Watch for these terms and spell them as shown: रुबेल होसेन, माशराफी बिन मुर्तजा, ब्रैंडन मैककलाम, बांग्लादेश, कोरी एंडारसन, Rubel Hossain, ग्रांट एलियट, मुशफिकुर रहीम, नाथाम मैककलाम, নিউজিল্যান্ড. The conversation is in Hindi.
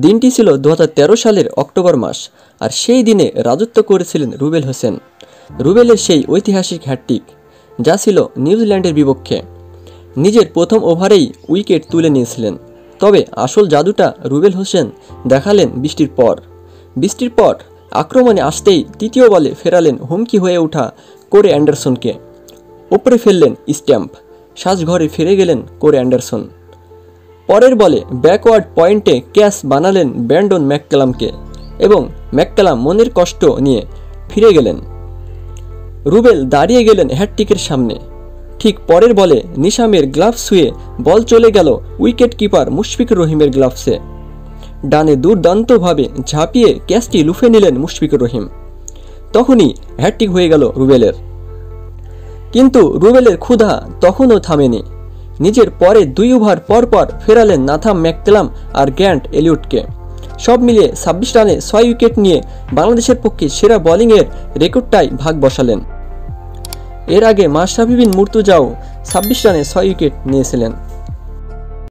दिनटी छिलो 2013 सालेर अक्टोबर मास और सेई दिने राजत्व करेछिलेन रुबेल होसेन। रुबेलेर सेई ऐतिहासिक हैट्रिक जा छिलो निउजिलैंडेर विपक्षे निजेर प्रथम ओभारेई उइकेट तुले नियेछिलेन। तबे आसल जादुटा रुबेल होसेन देखालेन बिस्टिर पर आक्रमणे आसतेई तृतीय बले फेरालेन हुमकी हये ओठा कोरी एंडारसनके। उपरे फेललेन स्टैम्प, साजघरे फिरे गेलेन कोरी एंडारसन। परेर बले बैकवार्ड पॉइंटे कैच बनालेन ब्रैंडन मैककलामके एबं मैककलाम मनेर कष्ट निये फिरे गेलेन। रुबेल दाड़िये गेलेन हैट्रिकेर सामने। ठीक परेर बले निशामेर ग्लाभस छुए बल चले गेल उइकेट किपार मुशफिकुर रहीमेर ग्लाभसे। डाने दुर्दान्त भावे झाँपिए कैचटी लुफे निलेन मुशफिकुर रहीम। तखुनी हैट्रिक हये गेल रुबेलेर। किन्तु रुबेलेर क्षुधा तखनो थामेनि। निजेर परे दुई ओभार पर फेरालेन नाथाम मैककलाम और ग्रांट एलियटके। सब मिलिए 26 राने 6 उइकेट निये बांग्लादेशेर पक्षे सेरा बलिंगेर रेकर्डटाई भाग बसालेन। एर आगे माशराफी बिन मुर्तजाओ 26 राने 6 उइकेट नियेछिलेन।